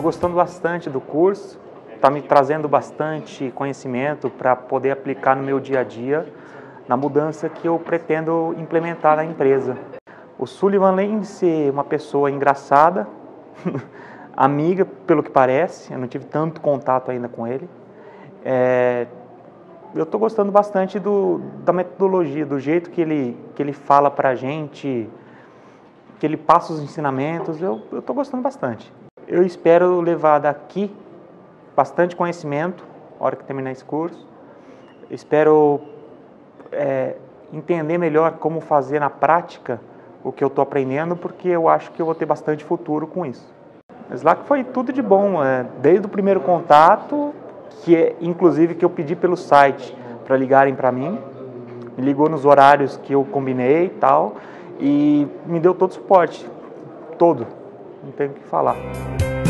Estou gostando bastante do curso, está me trazendo bastante conhecimento para poder aplicar no meu dia a dia, na mudança que eu pretendo implementar na empresa. O Sulivan, além de ser uma pessoa engraçada, amiga, pelo que parece, eu não tive tanto contato ainda com ele, eu estou gostando bastante da metodologia, do jeito que ele fala para a gente, que ele passa os ensinamentos, eu estou gostando bastante. Eu espero levar daqui bastante conhecimento, na hora que terminar esse curso. Eu espero entender melhor como fazer na prática o que eu estou aprendendo, porque eu acho que eu vou ter bastante futuro com isso. Mas lá que foi tudo de bom, desde o primeiro contato, que é, inclusive que eu pedi pelo site para ligarem para mim, me ligou nos horários que eu combinei e tal, e me deu todo o suporte, todo. Não tenho o que falar.